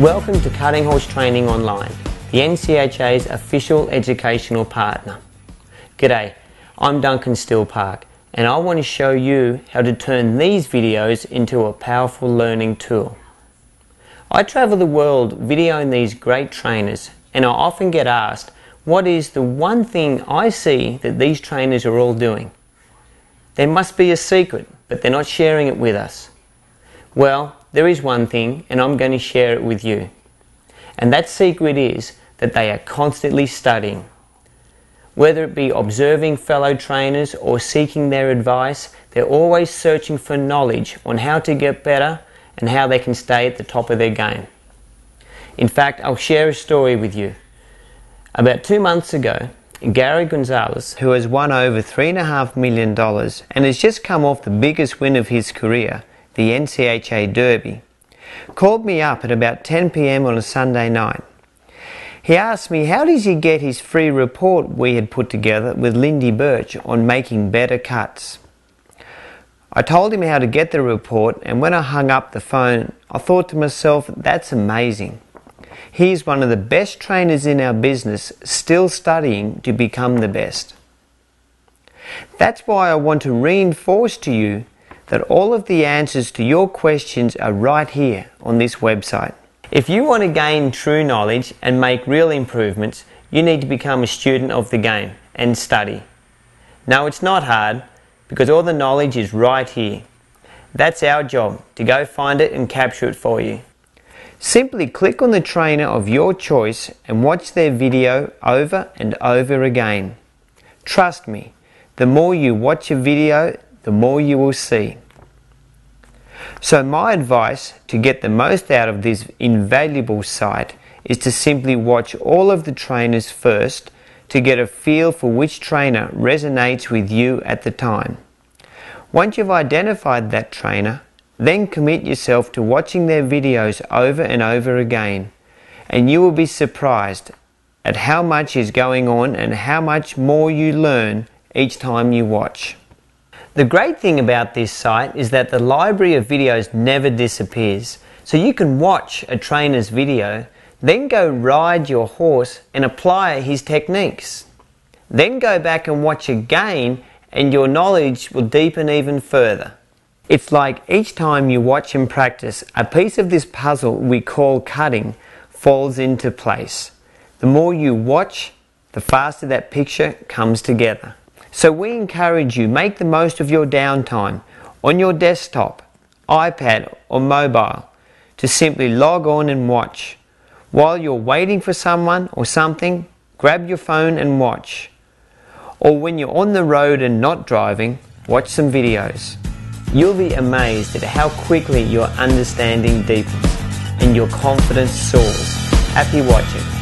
Welcome to Cutting Horse Training Online, the NCHA's official educational partner. G'day, I'm Duncan Steele-Park, and I want to show you how to turn these videos into a powerful learning tool. I travel the world videoing these great trainers, and I often get asked, what is the one thing I see that these trainers are all doing? There must be a secret, but they're not sharing it with us. Well, there is one thing, and I'm going to share it with you. And that secret is that they are constantly studying. Whether it be observing fellow trainers or seeking their advice, they're always searching for knowledge on how to get better and how they can stay at the top of their game. In fact, I'll share a story with you. About 2 months ago, Gary Gonsalves, who has won over $3.5 million and has just come off the biggest win of his career, the NCHA Derby, called me up at about 10 p.m. on a Sunday night. He asked me how does he get his free report we had put together with Lindy Birch on making better cuts. I told him how to get the report, and when I hung up the phone I thought to myself, that's amazing. He is one of the best trainers in our business, still studying to become the best. That's why I want to reinforce to you that all of the answers to your questions are right here on this website. If you want to gain true knowledge and make real improvements, you need to become a student of the game and study. Now, it's not hard because all the knowledge is right here. That's our job, to go find it and capture it for you. Simply click on the trainer of your choice and watch their video over and over again. Trust me, the more you watch a video, the more you will see. So my advice to get the most out of this invaluable site is to simply watch all of the trainers first to get a feel for which trainer resonates with you at the time. Once you've identified that trainer, then commit yourself to watching their videos over and over again, and you will be surprised at how much is going on and how much more you learn each time you watch. The great thing about this site is that the library of videos never disappears, so you can watch a trainer's video, then go ride your horse and apply his techniques. Then go back and watch again, and your knowledge will deepen even further. It's like each time you watch and practice, a piece of this puzzle we call cutting falls into place. The more you watch, the faster that picture comes together. So we encourage you, make the most of your downtime on your desktop, iPad or mobile to simply log on and watch. While you're waiting for someone or something, grab your phone and watch. Or when you're on the road and not driving, watch some videos. You'll be amazed at how quickly your understanding deepens and your confidence soars. Happy watching.